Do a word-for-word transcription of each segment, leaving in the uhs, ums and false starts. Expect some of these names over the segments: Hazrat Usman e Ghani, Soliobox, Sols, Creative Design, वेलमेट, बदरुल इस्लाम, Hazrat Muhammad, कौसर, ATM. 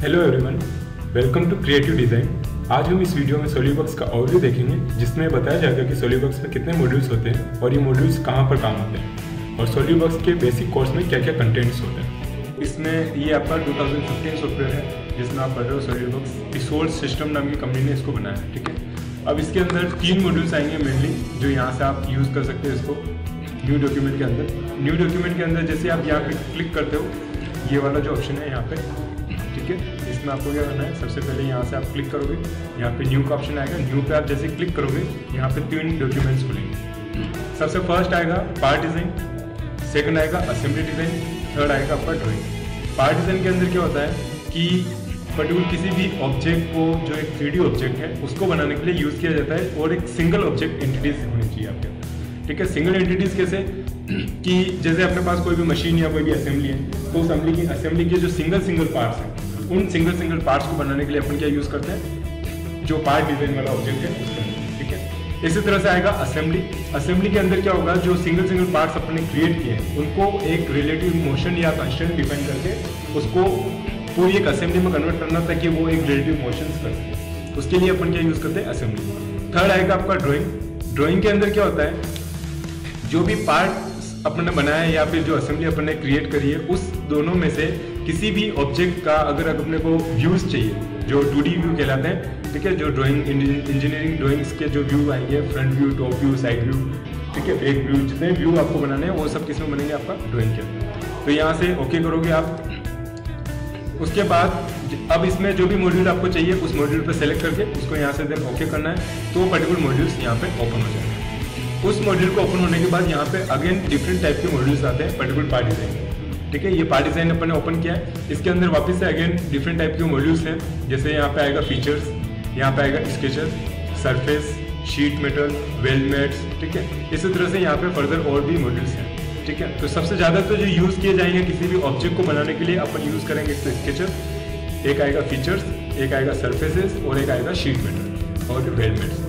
Hello everyone, welcome to creative design. आज हम इस वीडियो में सोलियोबॉक्स का ओवरव्यू देखेंगे, जिसमें बताया जाएगा कि सोलियोबॉक्स में कितने मॉड्यूल्स होते हैं और ये मॉड्यूल्स कहाँ पर काम होते हैं और सोलियोबॉक्स के बेसिक कोर्स में क्या क्या कंटेंट्स होते हैं। इसमें ये आपका दो हज़ार पंद्रह सॉफ्टवेयर है जिसमें आप पढ़ रहे हो सोलियोबॉक्स की सोल्स सिस्टम नाम की कंपनी ने इसको बनाया है, ठीक है। अब इसके अंदर तीन मॉड्यूल्स आएंगे मेनली, जो यहाँ से आप यूज़ कर सकते हैं इसको न्यू डॉक्यूमेंट के अंदर। न्यू डॉक्यूमेंट के अंदर जैसे आप यहाँ पे क्लिक करते हो, ये वाला जो ऑप्शन है यहाँ पे, ठीक है, इसमें आपको क्या करना है, सबसे पहले यहाँ से आप क्लिक करोगे, यहाँ पे न्यू का ऑप्शन आएगा। न्यू पे आप जैसे क्लिक करोगे, यहाँ पे तीन डॉक्यूमेंट्स खुलेंगे। सबसे फर्स्ट आएगा पार्ट डिज़ाइन, सेकेंड आएगा असेंबली डिज़ाइन, थर्ड आएगा आपका ड्राइंग। पार्ट डिज़ाइन के अंदर क्या होता है कि पर्टिकुलर किसी भी ऑब्जेक्ट को, जो एक थ्री डी ऑब्जेक्ट है, उसको बनाने के लिए यूज़ किया जाता है और एक सिंगल ऑब्जेक्ट एंटिटीज होनी चाहिए आपके अंदर, ठीक है। सिंगल एंटिटीज कैसे कि जैसे अपने पास कोई भी मशीन या कोई भी असेंबली है, तो असेंबली की असेंबली के जो सिंगल सिंगल पार्ट्स हैं, उन सिंगल सिंगल पार्ट्स को बनाने के लिए अपन क्या यूज़ करते हैं, जो पार्ट डिजाइन वाला ऑब्जेक्ट है उसके अंदर, ठीक है। इसी तरह से आएगा असेंबली। असेंबली के अंदर क्या होगा, जो सिंगल सिंगल पार्ट्स अपन ने क्रिएट किए हैं, उनको एक रिलेटिव मोशन या कंस्टेंट डिपेंड करके उसको पूरी एक असेंबली में कन्वर्ट करना, ताकि वो एक रिलेटिव मोशंस कर सके। तो उसके लिए अपन क्या यूज़ करते हैं, असेंबली। थर्ड आएगा आपका ड्राइंग। ड्राइंग के अंदर क्या होता है, जो भी पार्ट अपन ने बनाया है या फिर जो असेंबली अपन ने क्रिएट करी है, उस दोनों में से किसी भी ऑब्जेक्ट का अगर अपने को व्यूज़ चाहिए, जो टू डी व्यू कहलाते हैं, ठीक है, जो ड्राइंग इंजीनियरिंग ड्राइंग्स के जो व्यू आएंगे, front view, top view, side view, ठीक है, बैक व्यू, जितने व्यू आपको बनाने हैं वो सब किस में बनेंगे, आपका ड्राइंग के अंदर। तो यहाँ से ओके करोगे आप। उसके बाद अब इसमें जो भी मॉड्यूल आपको चाहिए, उस मॉड्यूल पर सेलेक्ट करके उसको यहाँ से देन ओके करना है, तो पर्टिकुलर मॉड्यूल्स यहाँ पे ओपन हो जाएंगे। उस मॉड्यूल को ओपन होने के बाद यहाँ पे अगेन डिफरेंट टाइप के मॉड्यूल्स आते हैं पर्टिकुलर पार्ट डिज़ाइन, ठीक है। ये पार्ट डिज़ाइन अपन ने ओपन किया है, इसके अंदर वापस से अगेन डिफरेंट टाइप के मॉड्यूल्स हैं। जैसे यहाँ पर आएगा फीचर्स, यहाँ पर आएगा sketcher, surface, sheet metal, weldments, ठीक है। इसी तरह से यहाँ पर फर्दर और भी मॉड्यूल्स हैं, ठीक है। तो सबसे ज़्यादा तो जो यूज़ किए जाएंगे किसी भी ऑब्जेक्ट को बनाने के लिए, अपन यूज़ करेंगे एक तो स्केचर, एक आएगा फीचर्स, एक आएगा सरफेसेस और एक आएगा शीट मेटल और वेलमेट्स,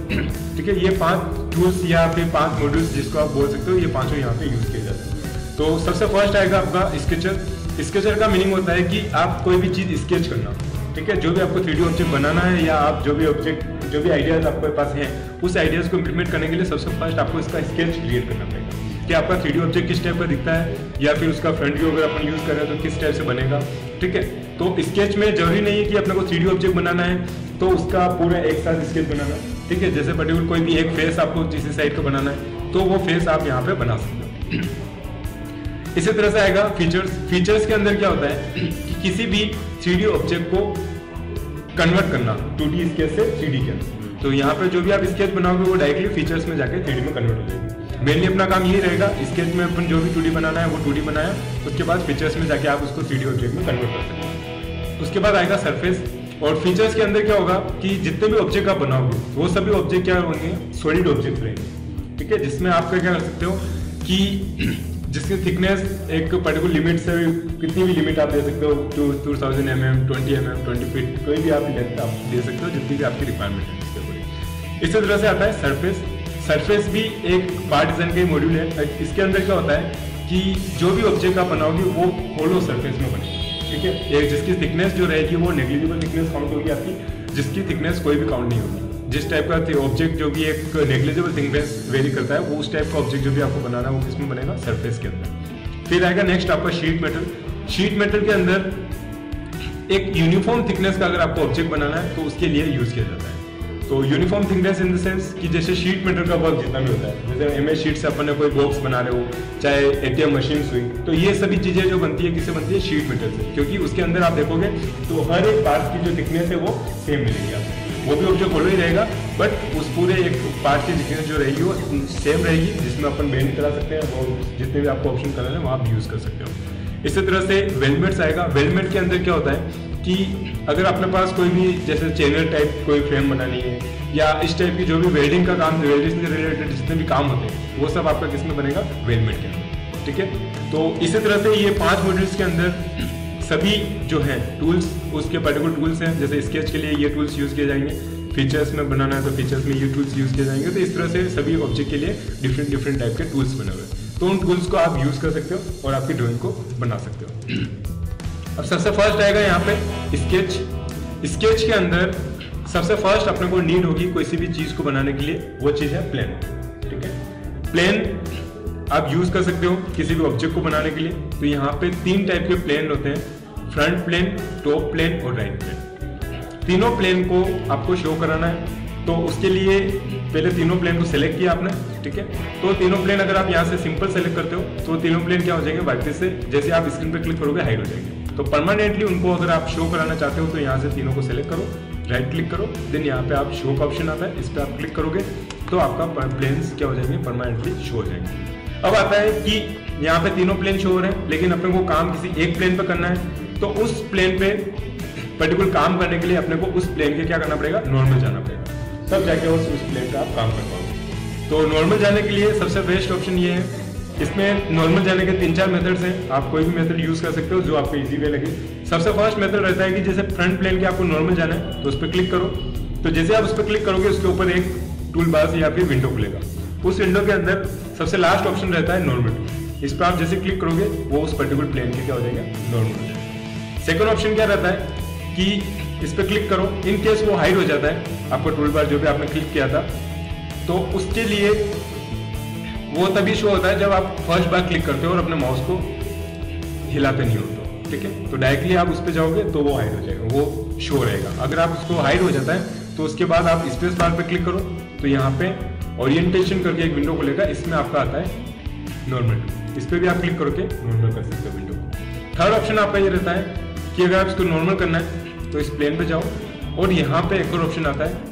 ठीक है। ये पांच टूल्स या फिर पांच मॉड्यूल्स जिसको आप बोल सकते हो, ये पांचों यहाँ पे यूज़ किए जाते हैं। तो सबसे फर्स्ट आएगा आपका स्केचर। स्केचर का मीनिंग होता है कि आप कोई भी चीज़ स्केच करना, ठीक है, जो भी आपको थ्री डी ऑब्जेक्ट बनाना है या आप जो भी ऑब्जेक्ट, जो भी आइडियाज़ आपके पास हैं, उस आइडियाज़ को इम्प्लीमेंट करने के लिए सबसे फर्स्ट आपको इसका स्केच क्रिएट करना पड़ेगा कि आपका थ्री डी ऑब्जेक्ट किस टाइप का दिखता है, या फिर उसका फ्रंट व्यू अगर अपन यूज़ कर रहे हैं तो किस टाइप से बनेगा, ठीक है। तो स्केच में जरूरी नहीं है कि अपने को थ्री डी ऑब्जेक्ट बनाना है तो उसका पूरा एक साथ स्केच बनाना, ठीक है। जैसे पर्टिकुलर कोई भी एक फेस आपको जिस साइड का बनाना है, तो वो फेस आप यहाँ पे बना सकते हो। इसी तरह से आएगा फीचर्स। फीचर्स के अंदर क्या होता है कि किसी भी थ्री डी ऑब्जेक्ट को कन्वर्ट करना टू डी स्केच से थ्री डी के। तो यहाँ पे जो भी आप स्केच बनाओगे वो डायरेक्टली फीचर्स में जाके थ्री डी में कन्वर्ट हो जाएगी। मेनली अपना काम यही रहेगा, स्केच में अपन जो भी टू डी बनाना है वो टू डी बनाया, उसके बाद फीचर्स में जाके आप उसको थ्री डी ऑब्जेक्ट में कन्वर्ट कर सकते हैं। उसके बाद आएगा सरफेस। और फीचर्स के अंदर क्या होगा कि जितने भी ऑब्जेक्ट आप बनाओगे, वो सभी ऑब्जेक्ट क्या होंगे, सॉलिड ऑब्जेक्ट रहेंगे, ठीक है। जिसमें आप क्या कर सकते हो कि जिसकी थिकनेस एक पर्टिकुलर लिमिट से, कितनी भी लिमिट आप दे सकते हो, two two thousand M M twenty M M twenty feet, कोई भी आप लेंथ आप दे सकते हो, जितनी भी आपकी रिक्वायरमेंट है। इसी तरह से आता है सरफेस। सरफेस भी एक पार्ट डिजाइन का मॉड्यूल है। इसके अंदर क्या होता है कि जो भी ऑब्जेक्ट आप बनाओगे वो होलो सरफेस में बनेगा, ठीक है। एक जिसकी थिकनेस जो रहेगी वो नेग्लिजिबल थिकनेस काउंट होगी आपकी, जिसकी थिकनेस कोई भी काउंट नहीं होगी। जिस टाइप का ऑब्जेक्ट जो भी एक नेग्लिजिबल थिकनेस वेरी करता है, वो उस टाइप का ऑब्जेक्ट जो भी आपको बनाना है वो किसमें बनेगा, सरफेस के अंदर। फिर आएगा नेक्स्ट आपका शीट मेटल। शीट मेटल के अंदर एक यूनिफॉर्म थिकनेस का अगर आपको ऑब्जेक्ट बनाना है तो उसके लिए यूज़ किया जाता है। तो uniform thickness in the sense कि जैसे शीट मेटल का वर्क जितना भी होता है, जैसे एम एस शीट से अपन ने कोई बॉक्स बना रहे हो, चाहे एटीएम मशीन हुई, तो ये सभी चीज़ें जो बनती है किससे बनती है, शीट मेटल से, क्योंकि उसके अंदर आप देखोगे तो हर एक पार्ट की जो थिकनेस है वो सेम मिलेगी आपको। वो भी ऑब्जेक्ट होलो ही रहेगा, बट उस पूरे एक पार्ट की थिकनेस जो रहेगी वो सेम रहेगी, जिसमें अपन बेंड करा सकते हैं और जितने भी आपको ऑप्शन कराना है वहाँ आप यूज़ कर सकते हो। इसी तरह से वेलमेट्स आएगा। वेलमेट के अंदर क्या होता है कि अगर अपने पास कोई भी जैसे चैनल टाइप कोई फ्रेम बनानी है, या इस टाइप की जो भी वेल्डिंग का काम, वेल्डिंग से रिलेटेड जितने भी काम होते हैं, वो सब आपका किसमें बनेगा, वेलमेट के अंदर, ठीक है। तो इसी तरह से ये पांच मॉड्यूल्स के अंदर सभी जो है टूल्स, उसके पर्टिकुलर टूल्स हैं। जैसे स्केच के लिए ये टूल्स यूज़ किए जाएंगे, फीचर्स में बनाना है तो फीचर्स में ये टूल्स यूज़ किए जाएंगे। तो इस तरह से सभी ऑब्जेक्ट के लिए डिफरेंट डिफरेंट टाइप के टूल्स बने हुए हैं, तो उन टूल्स को आप यूज़ कर सकते हो और आपकी ड्राइंग को बना सकते हो। अब सबसे फर्स्ट आएगा यहाँ पे स्केच। स्केच के अंदर सबसे फर्स्ट अपने को नीड होगी किसी भी चीज़ को बनाने के लिए, वो चीज़ है प्लेन। ठीक है, प्लेन आप यूज़ कर सकते हो किसी भी ऑब्जेक्ट को बनाने के लिए। तो यहाँ पे तीन टाइप के प्लेन होते हैं, फ्रंट प्लेन, टॉप प्लेन और राइट प्लेन। तीनों प्लेन को आपको शो कराना है, तो उसके लिए पहले तीनों प्लेन को सिलेक्ट किया आपने। ठीक है, तो तीनों प्लेन अगर आप यहाँ से सिंपल सेलेक्ट करते हो तो तीनों प्लेन क्या हो जाएंगे, वाइट से जैसे आप स्क्रीन पे क्लिक करोगे हाइड हो जाएंगे। तो परमानेंटली उनको अगर आप शो कराना चाहते हो तो यहाँ से तीनों को सिलेक्ट करो, राइट क्लिक करो, देन यहाँ पे आप शो का ऑप्शन आता है, इस पर आप क्लिक करोगे तो आपका प्लेन क्या हो जाएंगे, परमानेंटली शो हो जाएंगे। अब आता है कि यहाँ पे तीनों प्लेन शो हो रहे हैं, लेकिन अपने को काम किसी एक प्लेन पर करना है, तो उस प्लेन पे पर्टिकुलर काम करने के लिए अपने को उस प्लेन के क्या करना पड़ेगा, नॉर्मल जाना पड़ेगा, तब जाके उस उस प्लेन का आप काम कर पाओगे। तो नॉर्मल जाने के लिए सबसे बेस्ट ऑप्शन ये है। इसमें नॉर्मल जाने के तीन चार मेथड्स हैं, आप कोई भी मेथड यूज़ कर सकते हो जो आपको इजी वे लगे। सबसे फर्स्ट मेथड रहता है कि जैसे फ्रंट प्लेन के आपको नॉर्मल जाना है तो उस पर क्लिक करो। तो जैसे आप उस पर क्लिक करोगे उसके ऊपर एक टूल बार से या फिर विंडो खुलेगा, उस विंडो के अंदर सबसे लास्ट ऑप्शन रहता है नॉर्मल। इस पर आप जैसे क्लिक करोगे वो उस पर्टिकुलर प्लेन के क्या हो जाएगा, नॉर्मल हो जाएगा। सेकेंड ऑप्शन क्या रहता है कि इस पर क्लिक करो, इन केस वो हाइड हो जाता है आपका टूल बार जो भी आपने क्लिक किया था, तो उसके लिए वो तभी शो होता है जब आप फर्स्ट बार क्लिक करते हो और अपने माउस को हिलाते नहीं होते। ठीक है, तो डायरेक्टली आप उस पर जाओगे तो वो हाइड हो जाएगा, वो शो रहेगा। अगर आप उसको हाइड हो जाता है तो उसके बाद आप स्पेस बार पर क्लिक करो, तो यहाँ पे ओरिएंटेशन करके एक विंडो खुलेगा, इसमें आपका आता है नॉर्मल। इस पर भी आप क्लिक करके नॉर्मल कर सकते हो विंडो। थर्ड ऑप्शन आपका ये रहता है कि अगर आप इसको नॉर्मल करना है तो इस प्लेन पे जाओ और यहाँ पे एक और ऑप्शन आता है।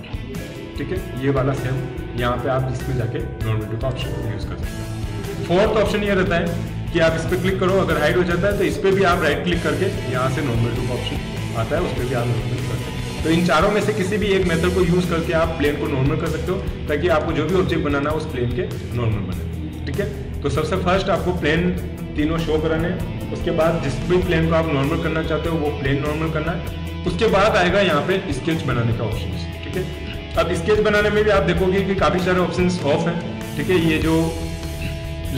ठीक है, ये वाला सेम, यहाँ पे आप इसमें जाके नॉर्मल टू का ऑप्शन यूज़ कर सकते हो। फोर्थ ऑप्शन ये रहता है कि आप इस पर क्लिक करो, अगर हाइड हो जाता है तो इस पर भी आप राइट क्लिक करके यहाँ से नॉर्मल टू का ऑप्शन आता है, उस पर भी आप नॉर्मल कर सकते हो। तो इन चारों में से किसी भी एक मेथड को यूज़ करके आप प्लेन को नॉर्मल कर सकते हो, ताकि आपको जो भी ऑब्जेक्ट बनाना है उस प्लेन के नॉर्मल बने। ठीक है, तो सबसे फर्स्ट आपको प्लेन तीनों शो कराने, उसके बाद जिस भी प्लेन को आप नॉर्मल करना चाहते हो वो प्लेन नॉर्मल करना है। उसके बाद आएगा यहाँ पे स्केच बनाने का ऑप्शन। ठीक है, अब स्केच बनाने में भी आप देखोगे कि काफ़ी सारे ऑप्शंस ऑफ हैं। ठीक है, ये जो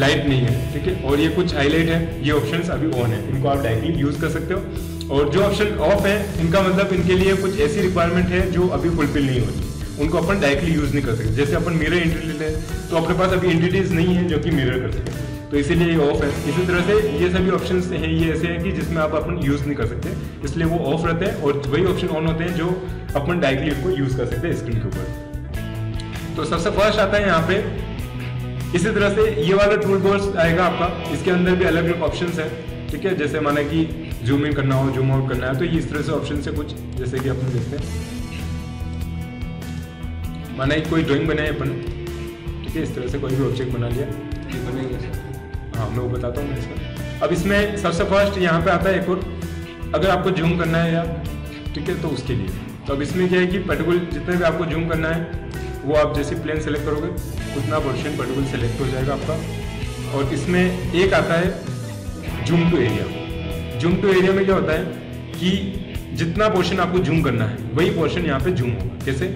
लाइट नहीं है, ठीक है, और ये कुछ हाईलाइट है, ये ऑप्शंस अभी ऑन है, इनको आप डायरेक्टली यूज़ कर सकते हो। और जो ऑप्शन ऑफ है इनका मतलब इनके लिए कुछ ऐसी रिक्वायरमेंट है जो अभी फुलफिल नहीं होती, उनको अपन डायरेक्टली यूज़ नहीं कर सकते। जैसे अपन मिरर एंटिटी लेते हैं तो अपने पास अभी एंटिटीज़ नहीं है जो कि मिरर कर सके, तो इसीलिए ये ऑफ है। इसी तरह से ये सभी ऑप्शंस हैं, ये ऐसे हैं कि जिसमें आप अपन यूज़ नहीं कर सकते, इसलिए वो ऑफ रहते हैं, और वही ऑप्शन ऑन होते हैं जो अपन डायरेक्टली उनको यूज़ कर सकते हैं स्क्रीन के ऊपर। तो सबसे फर्स्ट आता है यहाँ पे, इसी तरह से ये वाला टूल बॉक्स आएगा आपका, इसके अंदर भी अलग अलग ऑप्शन है। ठीक है, जैसे माना कि जूम इन करना हो, जूम आउट करना है, तो ये इस तरह से ऑप्शन है कुछ, जैसे कि अपन देखते हैं माना कि कोई ड्रॉइंग बनाए अपन। ठीक है, इस तरह से कोई भी ऑब्जेक्ट बना लिया, बनेगा, हाँ मैं वो बताता हूँ मैं इसका। अब इसमें सबसे फर्स्ट यहाँ पे आता है एक और, अगर आपको जूम करना है या, ठीक है, तो उसके लिए तो अब इसमें क्या है कि पर्टिकुलर जितने भी आपको जूम करना है वो आप जैसे प्लेन सेलेक्ट करोगे उतना पोर्शन पर्टिकुलर सेलेक्ट हो जाएगा आपका। और इसमें एक आता है zoom to area. Zoom to area में क्या होता है कि जितना पोर्शन आपको जूम करना है वही पोर्शन यहाँ पर जूम होगा। कैसे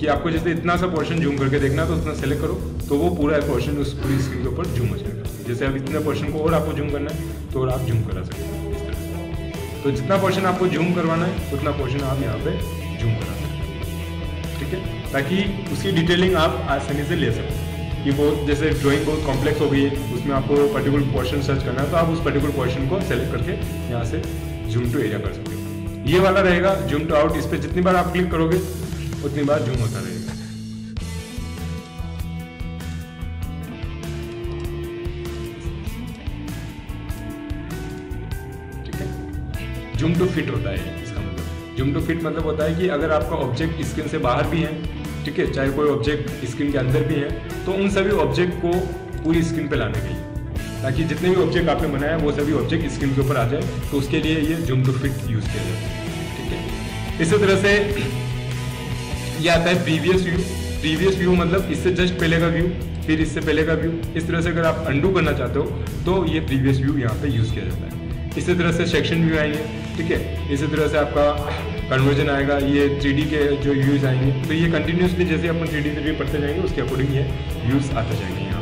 कि आपको जैसे इतना सा पोर्शन जूम करके देखना है तो उतना सेलेक्ट करो तो वो पूरा पोर्शन उस पूरी स्क्रीन के ऊपर जूम हो जाएगा। जैसे अब इतने पोर्शन को और आपको जूम करना है तो और आप जूम करा सकते हो इस तरह से। तो जितना पोर्शन आपको जूम करवाना है उतना पोर्शन आप यहाँ पे जूम करा सकते हो। ठीक है, ताकि उसकी डिटेलिंग आप आसानी से ले सको। कि बहुत जैसे ड्रॉइंग बहुत कॉम्प्लेक्स हो गई है, उसमें आपको पर्टिकुलर पोर्शन सर्च करना है तो आप उस पर्टिकुलर पोर्शन को सेलेक्ट करके यहाँ से जूम टू एरिया कर सकते हो। ये वाला रहेगा जूम टू आउट, इस पर जितनी बार आप क्लिक करोगे उतनी बार जूम होता रहेगा। ठीक है, जूम टू फिट होता है इसका मतलब। जूम टू फिट मतलब होता है कि अगर आपका ऑब्जेक्ट स्क्रीन से बाहर भी है, ठीक है, चाहे कोई ऑब्जेक्ट स्क्रीन के अंदर भी है, तो उन सभी ऑब्जेक्ट को पूरी स्क्रीन पे लाने के लिए, ताकि जितने भी ऑब्जेक्ट आपने बनाया है वो सभी ऑब्जेक्ट स्क्रीन के ऊपर आ जाए, तो उसके लिए ये जूम टू फिट यूज किया जाता है। ठीक है, इसी तरह से यह आता है प्रीवियस व्यू। प्रीवियस व्यू मतलब इससे जस्ट पहले का व्यू, फिर इससे पहले का व्यू। इस तरह से अगर आप अंडू करना चाहते हो तो ये प्रीवियस व्यू यहाँ पे यूज़ किया जाता है। इसी तरह से सेक्शन व्यू आएंगे, ठीक है, इसी तरह से आपका कन्वर्जन आएगा, ये थ्री डी के जो व्यूज़ आएंगे, तो ये कंटिन्यूसली जैसे अपन थ्री डी थ्री डी पढ़ते जाएंगे उसके अकॉर्डिंग ये व्यूज़ आते जाएंगे।